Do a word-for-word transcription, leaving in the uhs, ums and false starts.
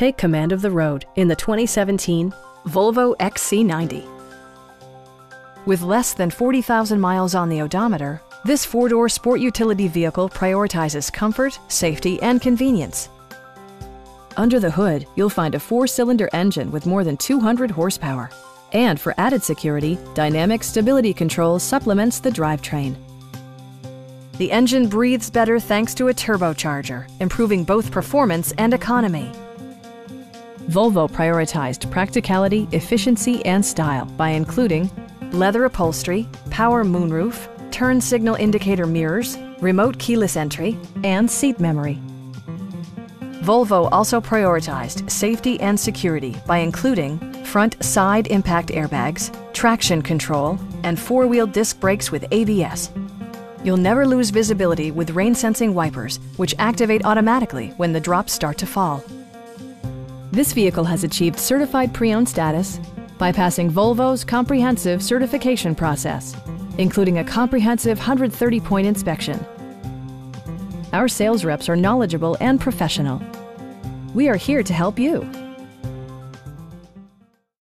Take command of the road in the twenty seventeen Volvo X C ninety. With less than forty thousand miles on the odometer, this four-door sport utility vehicle prioritizes comfort, safety, and convenience. Under the hood, you'll find a four-cylinder engine with more than two hundred horsepower. And for added security, Dynamic Stability Control supplements the drivetrain. The engine breathes better thanks to a turbocharger, improving both performance and economy. Volvo prioritized practicality, efficiency, and style by including leather upholstery, power moonroof, turn signal indicator mirrors, remote keyless entry, and seat memory. Volvo also prioritized safety and security by including front side impact airbags, traction control, and four-wheel disc brakes with A B S. You'll never lose visibility with rain-sensing wipers, which activate automatically when the drops start to fall. This vehicle has achieved certified pre-owned status by passing Volvo's comprehensive certification process, including a comprehensive one hundred thirty point inspection. Our sales reps are knowledgeable and professional. We are here to help you.